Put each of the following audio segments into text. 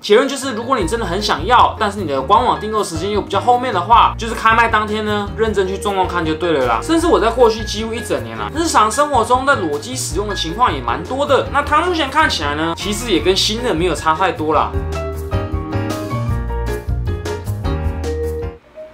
结论就是，如果你真的很想要，但是你的官网订购时间又比较后面的话，就是开卖当天呢，认真去撞撞看就对了啦。甚至我在过去几乎一整年啦，日常生活中在裸机使用的情况也蛮多的。那它目前看起来呢，其实也跟新的没有差太多啦。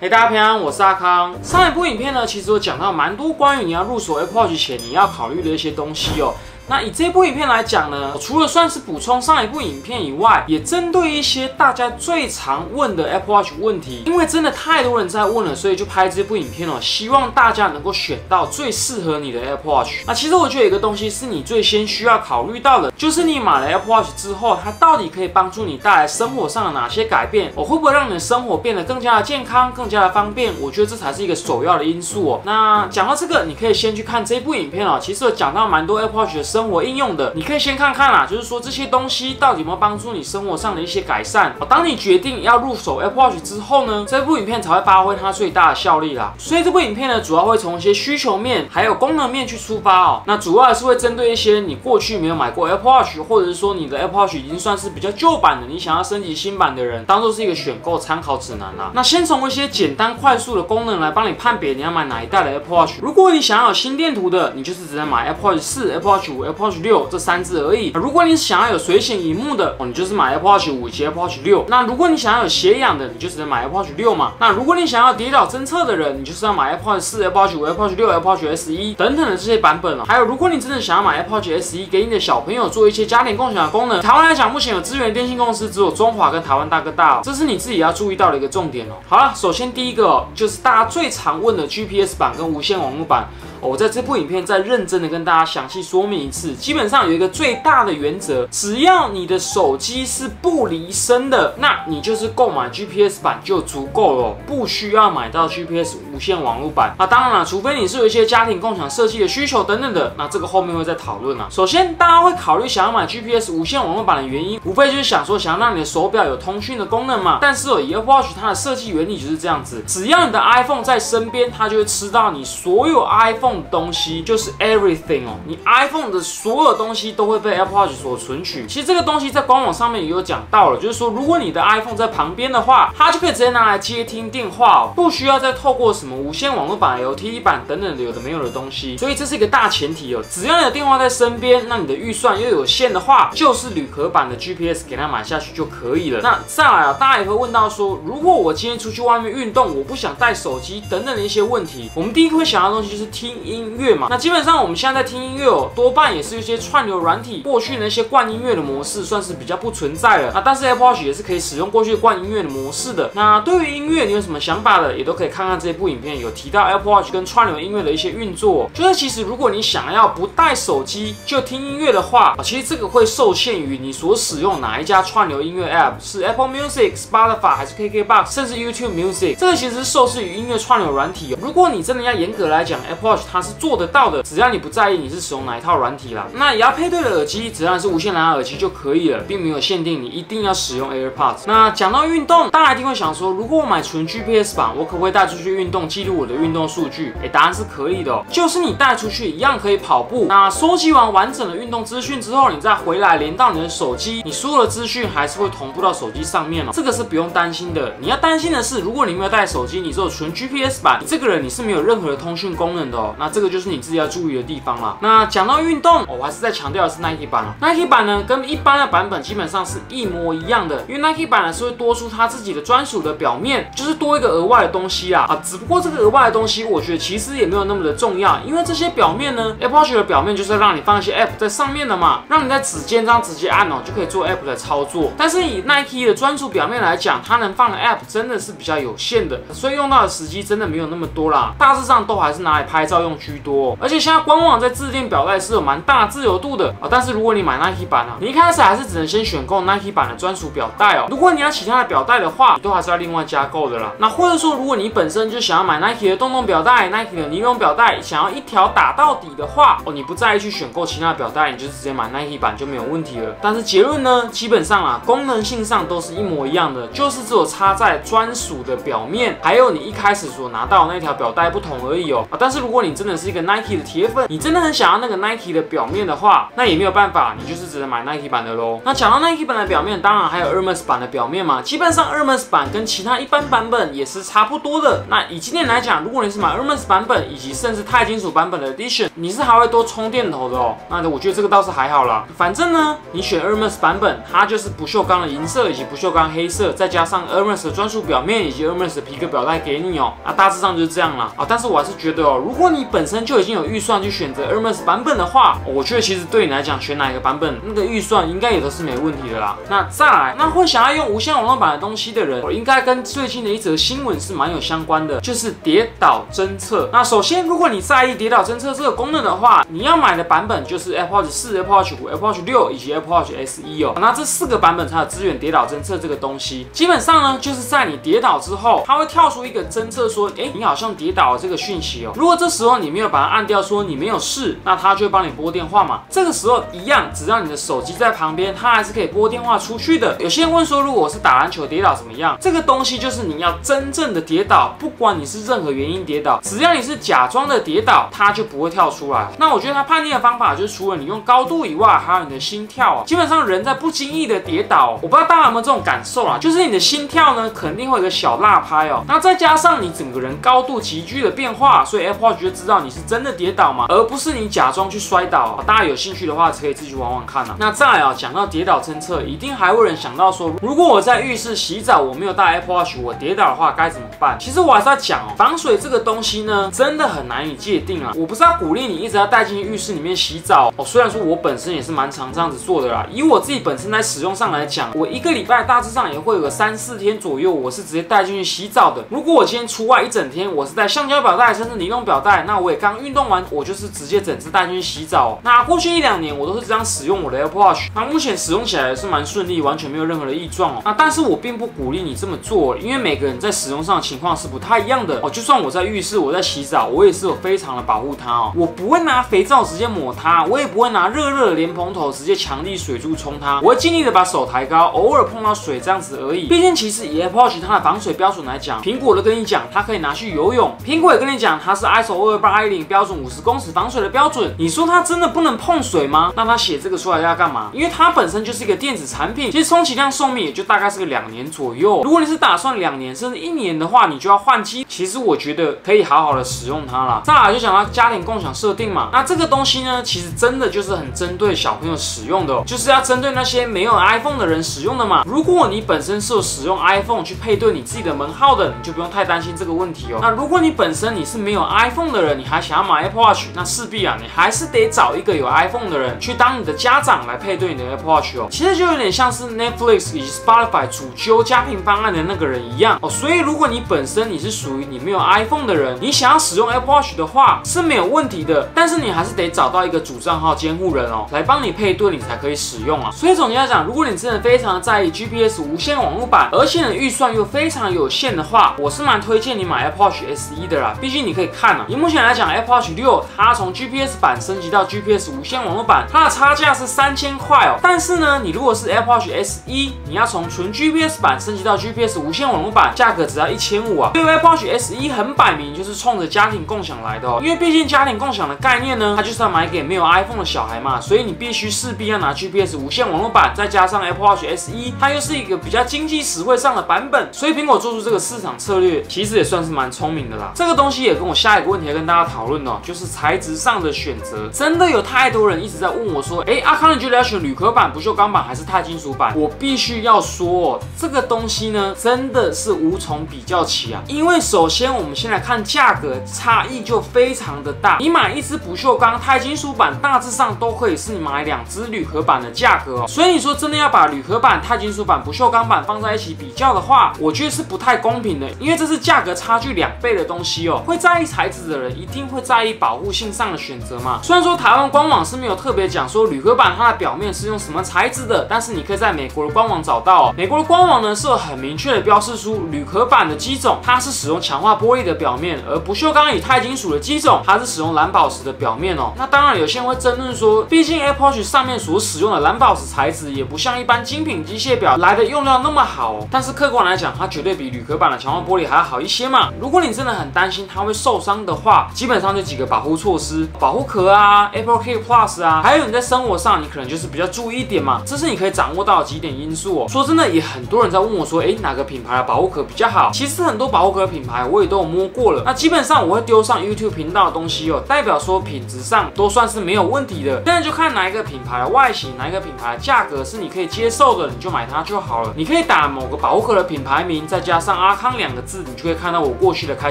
嘿，大家平安，我是阿康。上一部影片呢，其实我讲到蛮多关于你要入手 Apple Watch 前你要考虑的一些东西哦。那以这部影片来讲呢，我除了算是补充上一部影片以外，也针对一些大家最常问的 Apple Watch 问题，因为真的太多人在问了，所以就拍这部影片哦，希望大家能够选到最适合你的 Apple Watch。那其实我觉得有一个东西是你最先需要考虑到的，就是你买了 Apple Watch 之后，它到底可以帮助你带来生活上的哪些改变？我会不会让你的生活变得更加的健康？ 更加的方便，我觉得这才是一个首要的因素哦。那讲到这个，你可以先去看这部影片哦。其实我讲到蛮多 Apple Watch 的生活应用的，你可以先看看啦，就是说这些东西到底有没有帮助你生活上的一些改善。当你决定要入手 Apple Watch 之后呢，这部影片才会发挥它最大的效力啦。所以这部影片呢，主要会从一些需求面还有功能面去出发哦。那主要是会针对一些你过去没有买过 Apple Watch， 或者是说你的 Apple Watch 已经算是比较旧版的，你想要升级新版的人，当做是一个选购参考指南啦。那先从一些 简单快速的功能来帮你判别你要买哪一代的 Apple Watch。如果你想要有心电图的，你就是只能买 Apple Watch 4、Apple Watch 5、Apple Watch 6这三只而已。如果你想要有水显萤幕的，你就是买 Apple Watch 5及 Apple Watch 6。那如果你想要有血氧的，你就只能买 Apple Watch 6嘛。那如果你想要跌倒侦测的人，你就是要买 Apple Watch 4、Apple Watch 5、Apple Watch 6、Apple Watch SE 等等的这些版本了。还有，如果你真的想要买 Apple Watch SE 给你的小朋友做一些家庭共享的功能，台湾来讲目前有资源电信公司只有中华跟台湾大哥大，这是你自己要注意到的一个重点哦。好了，首先 第一个哦，就是大家最常问的 GPS 版跟无线网络版。 我在这部影片再认真的跟大家详细说明一次。基本上有一个最大的原则，只要你的手机是不离身的，那你就是购买 GPS 版就足够了，不需要买到 GPS 无线网络版。那当然了，除非你是有一些家庭共享设计的需求等等的，那这个后面会再讨论啦。首先，大家会考虑想要买 GPS 无线网络版的原因，无非就是想说想让你的手表有通讯的功能嘛。但是以 Apple Watch 它的设计原理就是这样子，只要你的 iPhone 在身边，它就会吃到你所有 iPhone 东西，就是 everything 哦，你 iPhone 的所有东西都会被 Apple Watch 所存取。其实这个东西在官网上面也有讲到了，就是说如果你的 iPhone 在旁边的话，它就可以直接拿来接听电话哦，不需要再透过什么无线网络版、LTE 版等等的有的没有的东西。所以这是一个大前提哦，只要你的电话在身边，那你的预算又有限的话，就是铝壳版的 GPS 给它买下去就可以了。那再来啊，大家也会问到说，如果我今天出去外面运动，我不想带手机等等的一些问题，我们第一个会想到的东西就是听 音乐嘛，那基本上我们现在在听音乐哦，多半也是一些串流软体过去那些灌音乐的模式算是比较不存在了。那但是 Apple Watch 也是可以使用过去灌音乐的模式的。那对于音乐你有什么想法的，也都可以看看这部影片有提到 Apple Watch 跟串流音乐的一些运作哦。就是其实如果你想要不带手机就听音乐的话，其实这个会受限于你所使用哪一家串流音乐 App， 是 Apple Music、Spotify 还是 KK Box， 甚至 YouTube Music。这个其实是受制于音乐串流软体哦。如果你真的要严格来讲 ，Apple Watch 它是做得到的，只要你不在意你是使用哪一套软体啦。那也要配对的耳机，只要你是无线蓝牙耳机就可以了，并没有限定你一定要使用 AirPods。那讲到运动，大家一定会想说，如果我买纯 GPS 版，我可不可以带出去运动，记录我的运动数据？答案是可以的哦，就是你带出去一样可以跑步。那收集完完整的运动资讯之后，你再回来连到你的手机，你所有的资讯还是会同步到手机上面哦，这个是不用担心的。你要担心的是，如果你没有带手机，你只有纯 GPS 版，你这个人你是没有任何的通讯功能的哦。那这个就是你自己要注意的地方啦。那讲到运动，我还是在强调的是 Nike 版哦。Nike 版呢，跟一般的版本基本上是一模一样的，因为 Nike 版呢是会多出它自己的专属的表面，就是多一个额外的东西啦。只不过这个额外的东西，我觉得其实也没有那么的重要，因为这些表面呢 ，Apple Watch 的表面就是让你放一些 App 在上面的嘛，让你在指尖上直接按哦，就可以做 App 的操作。但是以 Nike 的专属表面来讲，它能放的 App 真的是比较有限的，所以用到的时机真的没有那么多啦。大致上都还是拿来拍照用居多哦，而且现在官网在自定表带是有蛮大自由度的啊，但是如果你买 Nike 版啊，你一开始还是只能先选购 Nike 版的专属表带哦。如果你要其他的表带的话，你都还是要另外加购的啦。那或者说，如果你本身就想要买 Nike 的洞洞表带、Nike 的尼龙表带，想要一条打到底的话，你不在意去选购其他的表带，你就直接买 Nike 版就没有问题了。但是结论呢，基本上啊，功能性上都是一模一样的，就是只有插在专属的表面，还有你一开始所拿到的那条表带不同而已哦。但是如果你真的是一个 Nike 的铁粉，你真的很想要那个 Nike 的表面的话，那也没有办法，你就是只能买 Nike 版的咯。那讲到 Nike 版的表面，当然还有 Hermès 版的表面嘛。基本上 Hermès 版跟其他一般版本也是差不多的。那以今天来讲，如果你是买 Hermès 版本以及甚至钛金属版本的 Edition， 你是还会多充电头的哦。那我觉得这个倒是还好啦。反正呢，你选 Hermès 版本，它就是不锈钢的银色以及不锈钢黑色，再加上 Hermès 的专属表面以及 Hermès 的皮革表带给你哦。那大致上就是这样啦。啊，但是我还是觉得哦，如果你本身就已经有预算去选择 Hermès 版本的话，我觉得其实对你来讲选哪一个版本，那个预算应该也都是没问题的啦。那再来，那会想要用无线网络版的东西的人，我应该跟最近的一则新闻是蛮有相关的，就是跌倒侦测。那首先，如果你在意跌倒侦测这个功能的话，你要买的版本就是 AirPods 4、Apple Watch 5、Apple Watch 6以及 Apple Watch SE 哦。那这4个版本才有支援跌倒侦测这个东西。基本上呢，就是在你跌倒之后，它会跳出一个侦测说，你好像跌倒了这个讯息哦。如果这时候你没有把它按掉，说你没有事，那它就会帮你拨电话嘛。这个时候一样，只要你的手机在旁边，它还是可以拨电话出去的。有些人问说，如果我是打篮球跌倒怎么样？这个东西就是你要真正的跌倒，不管你是任何原因跌倒，只要你是假装的跌倒，它就不会跳出来。那我觉得它判定的方法就是，除了你用高度以外，还有你的心跳哦。基本上人在不经意的跌倒哦，我不知道大家有没有这种感受啦，就是你的心跳呢肯定会有个小落拍哦。那再加上你整个人高度急剧的变化，所以 Apple Watch 就知道你是真的跌倒嘛，而不是你假装去摔倒哦。大家有兴趣的话，可以自己玩玩看啊。那再来啊，讲到跌倒侦测，一定还会有人想到说，如果我在浴室洗澡，我没有带 Apple Watch， 我跌倒的话该怎么办？其实我还是要讲哦，防水这个东西呢，真的很难以界定啊。我不是要鼓励你一直要带进浴室里面洗澡哦，虽然说我本身也是蛮常这样子做的啦。以我自己本身在使用上来讲，我一个礼拜大致上也会有个3-4天左右，我是直接带进去洗澡的。如果我今天出外一整天，我是带橡胶表带甚至尼龙表带，那我也刚运动完，我就是直接整只带进去洗澡哦。那过去1-2年我都是这样使用我的 Apple Watch， 那目前使用起来也是蛮顺利，完全没有任何的异状哦。那但是我并不鼓励你这么做，因为每个人在使用上的情况是不太一样的哦。就算我在浴室，我在洗澡，我也是有非常的保护它哦。我不会拿肥皂直接抹它，我也不会拿热的莲蓬头直接强力水柱冲它，我会尽力的把手抬高，偶尔碰到水这样子而已。毕竟其实以 Apple Watch 它的防水标准来讲，苹果都跟你讲它可以拿去游泳，苹果也跟你讲它是 ISO 22810标准50公尺防水的标准，你说它真的不能碰水吗？那它写这个出来要干嘛？因为它本身就是一个电子产品，其实充其量寿命也就大概是个2年左右。如果你是打算2年甚至1年的话，你就要换机。其实我觉得可以好好的使用它啦。再来就讲到家庭共享设定嘛，那这个东西呢，其实真的就是很针对小朋友使用的哦，就是要针对那些没有 iPhone 的人使用的嘛。如果你本身是有使用 iPhone 去配对你自己的门号的，你就不用太担心这个问题哦。那如果你本身你是没有 iPhone 的人，你还想要买 Apple Watch， 那势必啊，你还是得找一个有 iPhone 的人去当你的家长来配对你的 Apple Watch 哦。其实就有点像是 Netflix 以及 Spotify 主揪家庭方案的那个人一样哦。所以如果你本身你是属于你没有 iPhone 的人，你想要使用 Apple Watch 的话是没有问题的，但是你还是得找到一个主账号监护人哦，来帮你配对，你才可以使用啊。所以总结来讲，如果你真的非常在意 GPS 无线网络版，而且你的预算又非常有限的话，我是蛮推荐你买 Apple Watch SE 的啦。毕竟你可以看啊，以目前来讲 Apple Watch 6它从 GPS 版升级到 GPS 无线网络版，它的差价是3000块哦。但是呢，你如果是 Apple Watch SE， 你要从纯 GPS 版升级到 GPS 无线网络版，价格只要1500啊。对于 Apple Watch SE 很摆明就是冲着家庭共享来的哦，因为毕竟家庭共享的概念呢，它就是要买给没有 iPhone 的小孩嘛，所以你必须势必要拿 GPS 无线网络版，再加上 Apple Watch SE， 它又是一个比较经济实惠上的版本，所以苹果做出这个市场策略，其实也算是蛮聪明的啦。这个东西也跟我下一个问题要跟大家讨论哦，就是材质上的选择。真的有太多人一直在问我说，阿康，你觉得要选铝壳版、不锈钢版还是钛金属版？我必须要说哦，这个东西呢，真的是无从比较起啊，因为首先，我们先来看价格差异就非常的大。你买一支不锈钢、钛金属版，大致上都可以是你买2只铝壳版的价格哦。所以你说真的要把铝壳版、钛金属版、不锈钢版放在一起比较的话，我觉得是不太公平的，因为这是价格差距2倍的东西哦。会在意材质的人，一定会在意保护性上的选择嘛。虽然说台湾官网是没有特别讲说铝壳版它的表面是用什么材质的，但是你可以在美国的官网找到哦。美国的官网呢是有很明确的标示出铝壳版的机种，它是使用强化玻璃的表面，而不锈钢与钛金属的机种，它是使用蓝宝石的表面哦。那当然，有些人会争论说，毕竟 Apple Watch 上面所使用的蓝宝石材质，也不像一般精品机械表来的用料那么好哦。但是客观来讲，它绝对比铝壳版的强化玻璃还要好一些嘛。如果你真的很担心它会受伤的话，话，基本上就几个保护措施，保护壳啊 ，Apple Care Plus 啊，还有你在生活上你可能就是比较注意一点嘛，这是你可以掌握到的几点因素哦。说真的，也很多人在问我说，哪个品牌的保护壳比较好？其实很多保护壳品牌我也都有摸过了，那基本上我会丢上 YouTube 频道的东西哦，代表说品质上都算是没有问题的。现在就看哪一个品牌的外形，哪一个品牌的价格是你可以接受的，你就买它就好了。你可以打某个保护壳的品牌名，再加上阿康两个字，你就可以看到我过去的开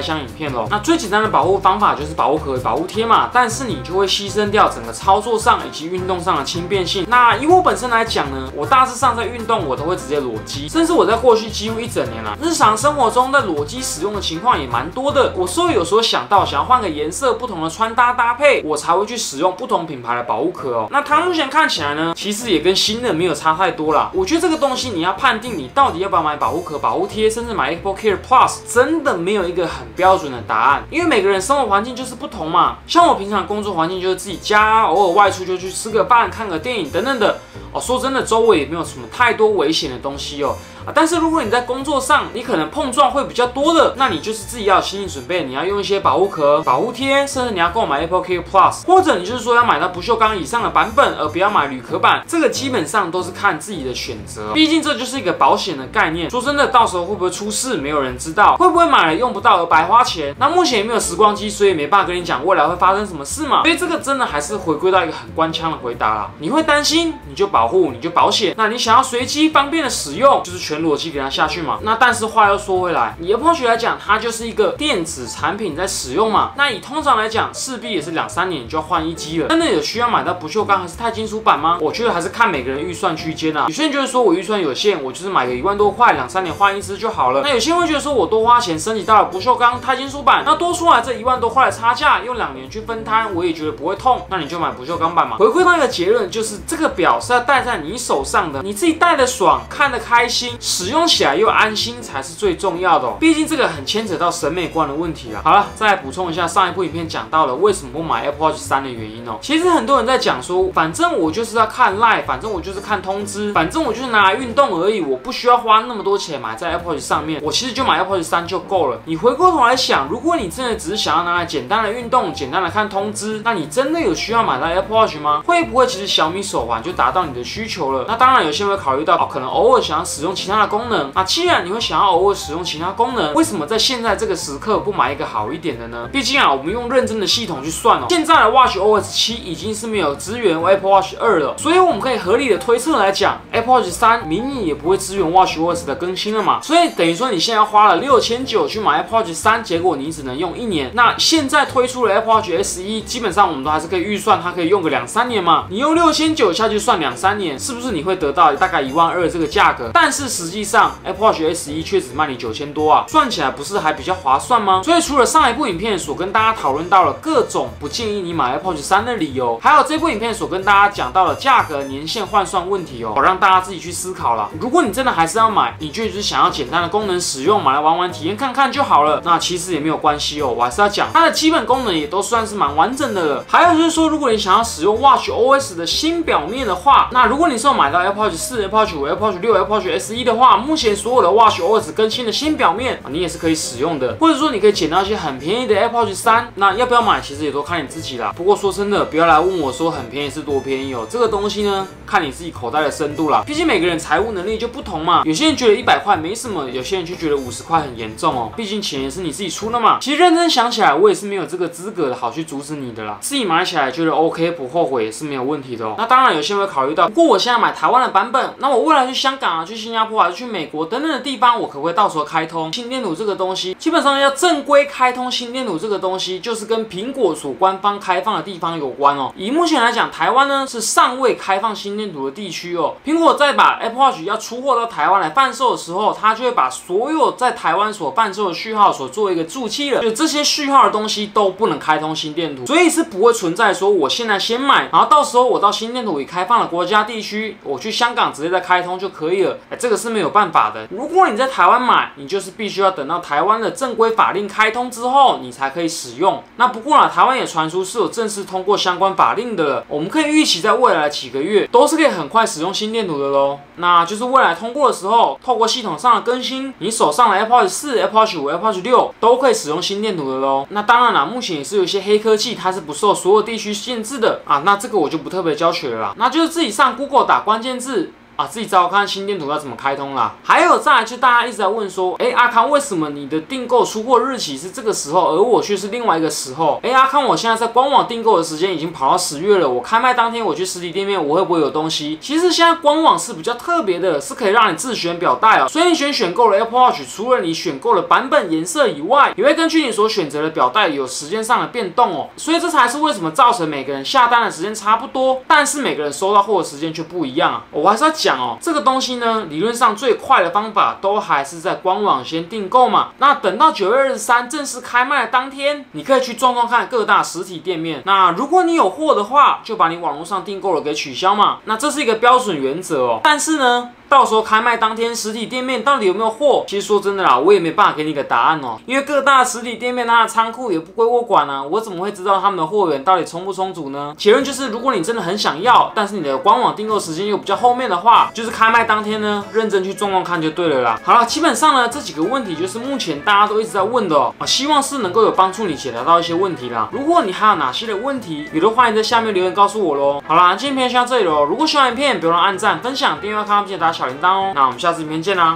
箱影片喽。那最简单的保护方法就是保护壳、保护贴嘛，但是你就会牺牲掉整个操作上以及运动上的轻便性。那以我本身来讲呢，我大致上在运动我都会直接裸机，甚至我在过去几乎一整年啦，日常生活中在裸机使用的情况也蛮多的。我有时候想到想要换个颜色、不同的穿搭搭配，我才会去使用不同品牌的保护壳哦。那它目前看起来呢，其实也跟新的没有差太多啦。我觉得这个东西你要判定你到底要不要买保护壳、保护贴，甚至买 Apple Care Plus， 真的没有一个很标准的答案，因为每个人生活环境就是不同嘛。像我平常工作环境就是自己家，偶尔外出就去吃个饭、看个电影等等的。哦，说真的，周围也没有什么太多危险的东西哦。但是如果你在工作上，你可能碰撞会比较多的，那你就是自己要有心理准备，你要用一些保护壳、保护贴，甚至你要购买 Apple Care Plus， 或者你就是说要买到不锈钢以上的版本，而不要买铝壳版。这个基本上都是看自己的选择，毕竟这就是一个保险的概念。说真的，到时候会不会出事，没有人知道，会不会买了用不到而白花钱。那目前也没有时光机，所以没办法跟你讲未来会发生什么事嘛。所以这个真的还是回归到一个很官腔的回答啦。你会担心，你就保护，你就保险。那你想要随机方便的使用，就是全裸机给它下去嘛。那但是话又说回来，以 Apple Watch 来讲，它就是一个电子产品在使用嘛。那以通常来讲，势必也是2-3年你就要换一机了。真的有需要买到不锈钢还是钛金属版吗？我觉得还是看每个人预算区间啊。有些人就是说我预算有限，我就是买个1万多块，2-3年换一支就好了。那有些人会觉得说我多花钱升级到了不锈钢、钛金属版，那多出来这1万多块的差价，用2年去分摊，我也觉得不会痛。那你就买不锈钢版嘛。回归到一个结论，就是这个表是要戴在你手上的，你自己戴的爽，看得开心，使用起来又安心才是最重要的哦，毕竟这个很牵扯到审美观的问题啦。好了，再来补充一下上一部影片讲到了为什么不买 Apple Watch 3的原因哦。其实很多人在讲说，反正我就是要看 LINE， 反正我就是看通知，反正我就是拿来运动而已，我不需要花那么多钱买在 Apple Watch 上面，我其实就买 Apple Watch 3就够了。你回过头来想，如果你真的只是想要拿来简单的运动、简单的看通知，那你真的有需要买到 Apple Watch 吗？会不会其实小米手环就达到你的需求了？那当然，有些人会考虑到，可能偶尔想要使用其他的功能啊，既然你会想要偶尔使用其他功能，为什么在现在这个时刻不买一个好一点的呢？毕竟啊，我们用认真的系统去算哦，现在的 Watch OS 7已经是没有支援 Apple Watch 2了，所以我们可以合理的推测来讲 ，Apple Watch 3 mini 也不会支援 Watch OS 的更新了嘛。所以等于说你现在花了6900去买 Apple Watch 3，结果你只能用1年。那现在推出了 Apple Watch SE， 基本上我们都还是可以预算它可以用个2-3年嘛。你用6900下去算2-3年，是不是你会得到大概12000这个价格？但是实际上 Apple Watch SE 却只卖你9000多啊，算起来不是还比较划算吗？所以除了上一部影片所跟大家讨论到了各种不建议你买 Apple Watch 3的理由，还有这部影片所跟大家讲到的价格年限换算问题哦，好让大家自己去思考啦。如果你真的还是要买，你就是想要简单的功能使用，买来玩玩体验看看就好了，那其实也没有关系哦。我还是要讲它的基本功能也都算是蛮完整的了。还有就是说，如果你想要使用 Watch OS 的新表面的话，那如果你是要买到 Apple Watch 4、Apple Watch 5、Apple Watch 6、Apple Watch SE 的话，目前所有的 Watch OS 更新的新表面，你也是可以使用的，或者说你可以捡到一些很便宜的 Apple Watch 3，那要不要买其实也都看你自己啦。不过说真的，不要来问我说很便宜是多便宜哦，这个东西呢，看你自己口袋的深度啦。毕竟每个人财务能力就不同嘛，有些人觉得100块没什么，有些人就觉得50块很严重哦。毕竟钱也是你自己出的嘛。其实认真想起来，我也是没有这个资格的好去阻止你的啦。自己买起来觉得 OK 不后悔也是没有问题的哦。那当然有些人会考虑到，如果我现在买台湾的版本，那我未来去香港啊、去新加坡啊、去美国等等的地方，我可不可以到时候开通心电图这个东西？基本上要正规开通心电图这个东西，就是跟苹果所官方开放的地方有关哦。以目前来讲，台湾呢是尚未开放心电图的地区哦。苹果在把 Apple Watch 要出货到台湾来贩售的时候，它就会把所有在台湾所贩售的序号所做一个注记了，就这些序号的东西都不能开通心电图，所以是不会存在说我现在先买，然后到时候我到心电图已开放的国家家地区，我去香港直接再开通就可以了。这个是没有办法的。如果你在台湾买，你就是必须要等到台湾的正规法令开通之后，你才可以使用。那不过呢，台湾也传出是有正式通过相关法令的了，我们可以预期在未来几个月都是可以很快使用心电图的喽。那就是未来通过的时候，透过系统上的更新，你手上的 AirPods 4、AirPods 5、AirPods 6都可以使用心电图的喽。那当然啦，目前也是有一些黑科技，它是不受所有地区限制的啊。那这个我就不特别教学了啦，那就是自己上 Google 打关键字。 啊，自己找看心电图要怎么开通啦。还有再来，就大家一直在问说，阿康，为什么你的订购出货日期是这个时候，而我却是另外一个时候？阿康，我现在在官网订购的时间已经跑到10月了，我开卖当天我去实体店面，我会不会有东西？其实现在官网是比较特别的，是可以让你自选表带哦。所以你选购了 Apple Watch， 除了你选购了版本、颜色以外，也会根据你所选择的表带有时间上的变动哦。所以这才是为什么造成每个人下单的时间差不多，但是每个人收到货的时间却不一样啊。我还是要讲哦，这个东西呢，理论上最快的方法都还是在官网先订购嘛。那等到9月23日正式开卖的当天，你可以去撞撞看各大实体店面。那如果你有货的话，就把你网络上订购了给取消嘛。那这是一个标准原则哦。但是呢， 到时候开卖当天，实体店面到底有没有货？其实说真的啦，我也没办法给你个答案哦，因为各大实体店面它的仓库也不归我管啊，我怎么会知道他们的货源到底充不充足呢？结论就是，如果你真的很想要，但是你的官网订购时间又比较后面的话，就是开卖当天呢，认真去逛逛看就对了啦。好了，基本上呢，这几个问题就是目前大家都一直在问的哦，希望是能够有帮助你解答到一些问题啦。如果你还有哪些的问题，也都欢迎在下面留言告诉我咯。好啦，今天影片就到这里咯。如果喜欢影片，别忘了按赞、分享、订阅、开启小铃铛哦。那我们下次影片见啦。